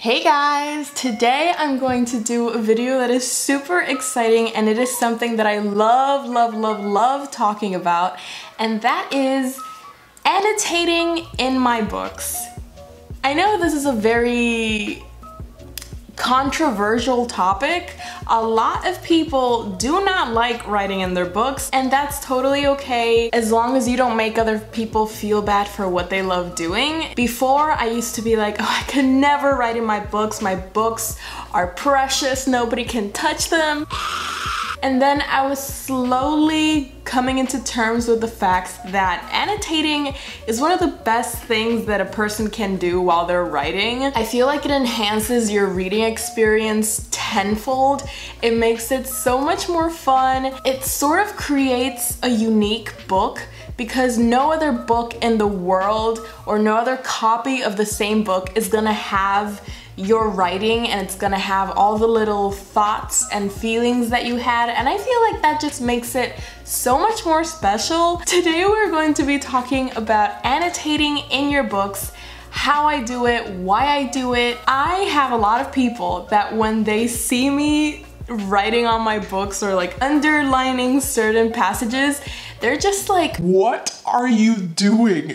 Hey guys! Today I'm going to do a video that is super exciting, and it is something that I love, love, love, love talking about, and that is annotating in my books. I know this is a very controversial topic. A lot of people do not like writing in their books, and that's totally okay as long as you don't make other people feel bad for what they love doing. Before, I used to be like, oh, I could never write in my books. My books are precious. Nobody can touch them. And then I was slowly coming into terms with the fact that annotating is one of the best things that a person can do while they're writing. I feel like it enhances your reading experience tenfold. It makes it so much more fun. It sort of creates a unique book, because no other book in the world or no other copy of the same book is gonna have your writing, and it's gonna have all the little thoughts and feelings that you had, and I feel like that just makes it so much more special. Today we're going to be talking about annotating in your books, how I do it, why I do it. I have a lot of people that when they see me writing on my books or like underlining certain passages, they're just like, what are you doing?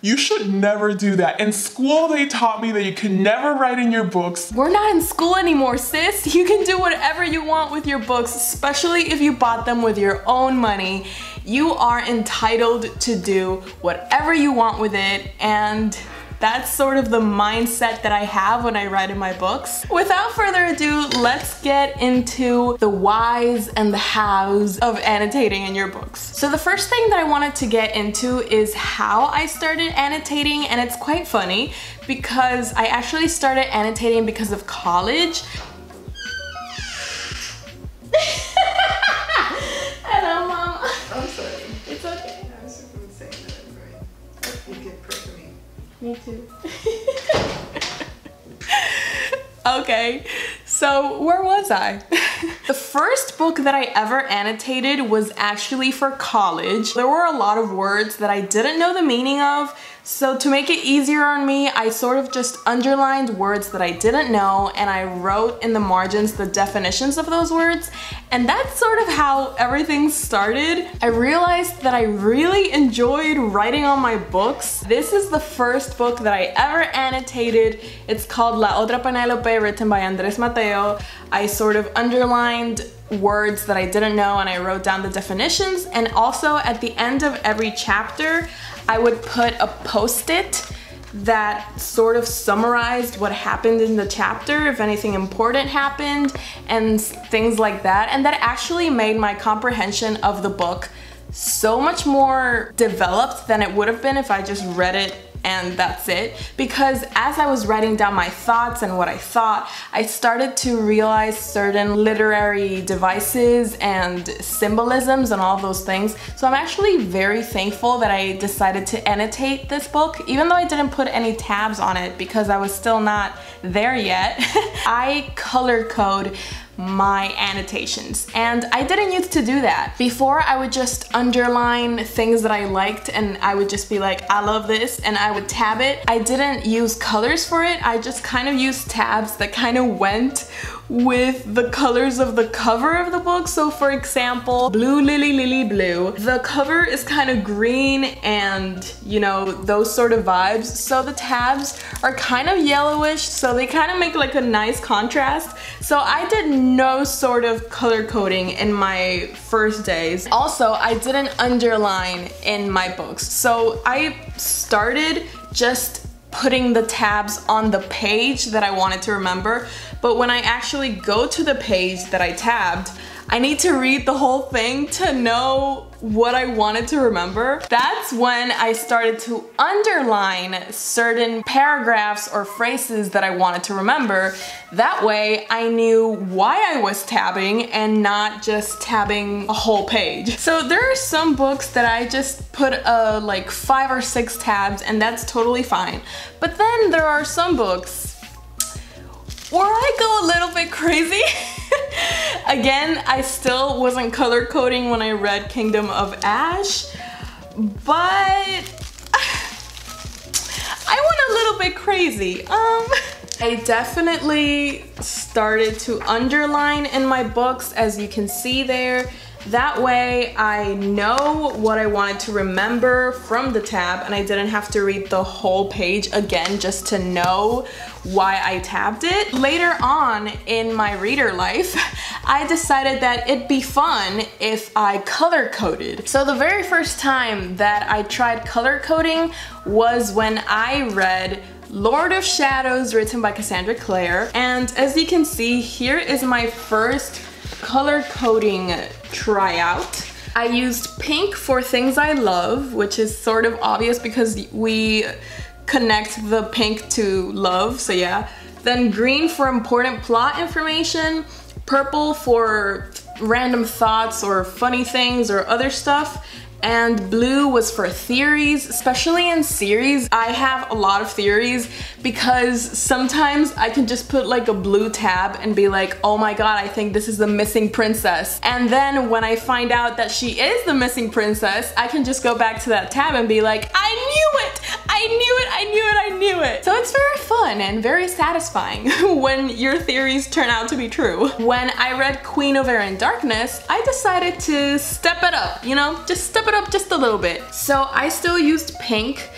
You should never do that. In school, they taught me that you can never write in your books. We're not in school anymore, sis. You can do whatever you want with your books, especially if you bought them with your own money. You are entitled to do whatever you want with it, and that's sort of the mindset that I have when I write in my books. Without further ado, let's get into the whys and the hows of annotating in your books. So the first thing that I wanted to get into is how I started annotating, and it's quite funny because I actually started annotating because of college. Hello, Mom. I'm sorry. It's okay. I was just going to say that I'm right. You get pretty. Me too. Okay, so where was I? The first book that I ever annotated was actually for college. There were a lot of words that I didn't know the meaning of, so to make it easier on me, I sort of just underlined words that I didn't know, and I wrote in the margins the definitions of those words, and that's sort of how everything started. I realized that I really enjoyed writing on my books. This is the first book that I ever annotated. It's called La Otra Penelope, written by Andres Mateo. I sort of underlined words that I didn't know, and I wrote down the definitions, and also at the end of every chapter I would put a post-it that sort of summarized what happened in the chapter, if anything important happened and things like that, and that actually made my comprehension of the book so much more developed than it would have been if I just read it and that's it. Because as I was writing down my thoughts and what I thought, I started to realize certain literary devices and symbolisms and all those things. So I'm actually very thankful that I decided to annotate this book, even though I didn't put any tabs on it because I was still not there yet. I color code my annotations, and I didn't used to do that. Before, I would just underline things that I liked, and I would just be like, I love this, and I would tab it. I didn't use colors for it. I just kind of used tabs that kind of went with the colors of the cover of the book. So for example, Blue Lily Lily Blue, the cover is kind of green and, you know, those sort of vibes. So the tabs are kind of yellowish, so they kind of make like a nice contrast. So I did no sort of color coding in my first days. Also, I didn't underline in my books. So I started just putting the tabs on the page that I wanted to remember, but when I actually go to the page that I tabbed, I need to read the whole thing to know what I wanted to remember. That's when I started to underline certain paragraphs or phrases that I wanted to remember. That way I knew why I was tabbing and not just tabbing a whole page. So there are some books that I just put like 5 or 6 tabs, and that's totally fine. But then there are some books where I go a little bit crazy. Again, I still wasn't color coding when I read Kingdom of Ash, but I went a little bit crazy. I definitely started to underline in my books, as you can see there. That way I know what I wanted to remember from the tab and I didn't have to read the whole page again just to know why I tabbed it. Later on in my reader life, I decided that it'd be fun if I color coded. So the very first time that I tried color coding was when I read Lord of Shadows, written by Cassandra Clare. And as you can see, here is my first color coding tryout. I used pink for things I love, which is sort of obvious because we connect the pink to love, so yeah. Then green for important plot information, purple for random thoughts or funny things or other stuff, and blue was for theories. Especially in series, I have a lot of theories because sometimes I can just put like a blue tab and be like, oh my god, I think this is the missing princess. And then when I find out that she is the missing princess, I can just go back to that tab and be like, I knew it! I knew it! I knew it! I knew it! So it's very fun and very satisfying when your theories turn out to be true. When I read Queen of Air and Darkness, I decided to step it up, you know? Just step it up just a little bit. So I still used pink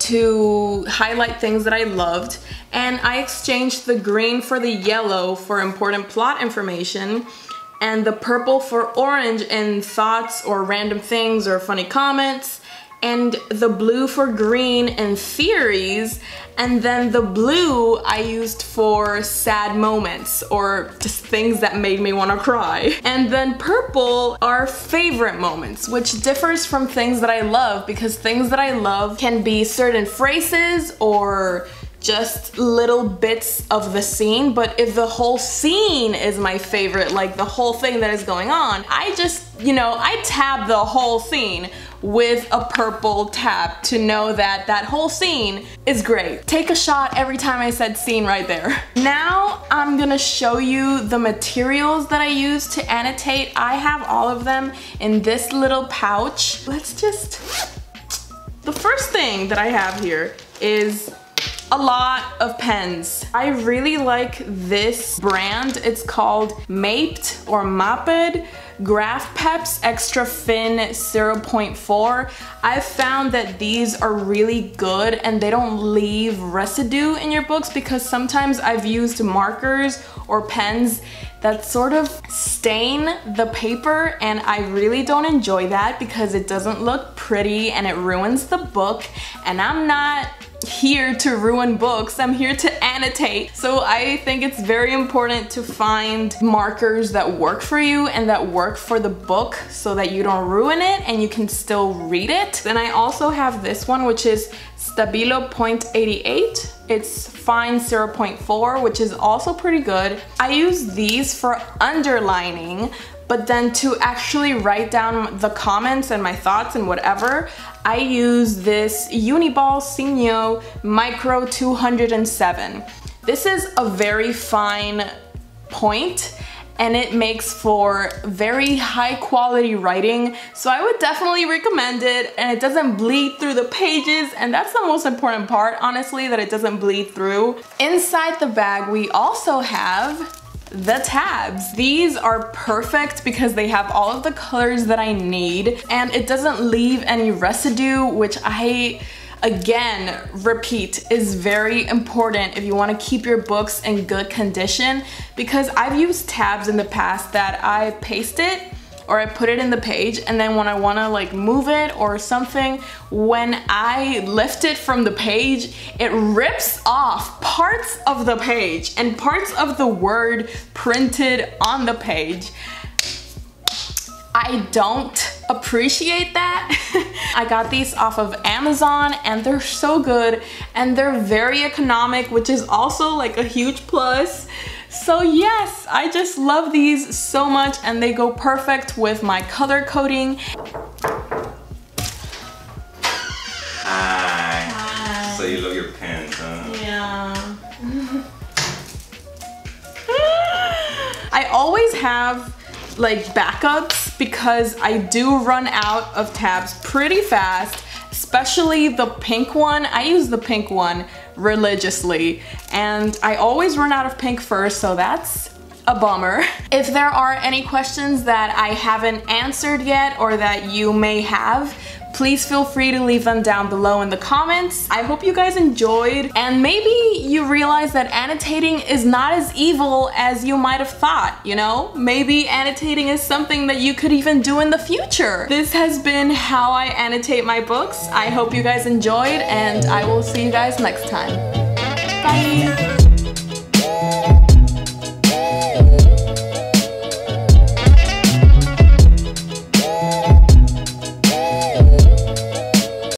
to highlight things that I loved, and I exchanged the green for the yellow for important plot information, and the purple for orange in thoughts or random things or funny comments, and the blue for green and theories, and then the blue I used for sad moments or just things that made me want to cry. And then purple are favorite moments, which differs from things that I love because things that I love can be certain phrases or just little bits of the scene, but if the whole scene is my favorite, like the whole thing that is going on, I just, you know, I tab the whole scene with a purple tab to know that that whole scene is great. Take a shot every time I said scene right there. Now I'm gonna show you the materials that I use to annotate. I have all of them in this little pouch. The first thing that I have here is a lot of pens. I really like this brand. It's called Maped or Maped Graph Peps Extra Fin 0.4. I've found that these are really good and they don't leave residue in your books because sometimes I've used markers or pens that sort of stain the paper and I really don't enjoy that because it doesn't look pretty and it ruins the book, and I'm not here to ruin books, I'm here to annotate. So I think it's very important to find markers that work for you and that work for the book so that you don't ruin it and you can still read it. Then I also have this one, which is Stabilo 0.88. It's fine 0.4, which is also pretty good. I use these for underlining, but then to actually write down the comments and my thoughts and whatever, I use this Uni-ball Signo Micro 207. This is a very fine point and it makes for very high quality writing, so I would definitely recommend it, and it doesn't bleed through the pages, and that's the most important part, honestly, that it doesn't bleed through. Inside the bag we also have the tabs. These are perfect because they have all of the colors that I need and it doesn't leave any residue, which I again repeat is very important if you want to keep your books in good condition, because I've used tabs in the past that I paste it or I put it in the page, and then when I want to like move it or something, when I lift it from the page, it rips off parts of the page and parts of the word printed on the page. I don't appreciate that. I got these off of Amazon and they're so good and they're very economic, which is also like a huge plus. So yes, I just love these so much and they go perfect with my color coding. Hi. Hi. So you love your pens, huh? Yeah. I always have like backups because I do run out of tabs pretty fast, especially the pink one. I use the pink one religiously and I always run out of pink fur, so that's a bummer. If there are any questions that I haven't answered yet or that you may have, please feel free to leave them down below in the comments. I hope you guys enjoyed, and maybe you realize that annotating is not as evil as you might have thought, you know? Maybe annotating is something that you could even do in the future. This has been how I annotate my books. I hope you guys enjoyed, and I will see you guys next time. Bye!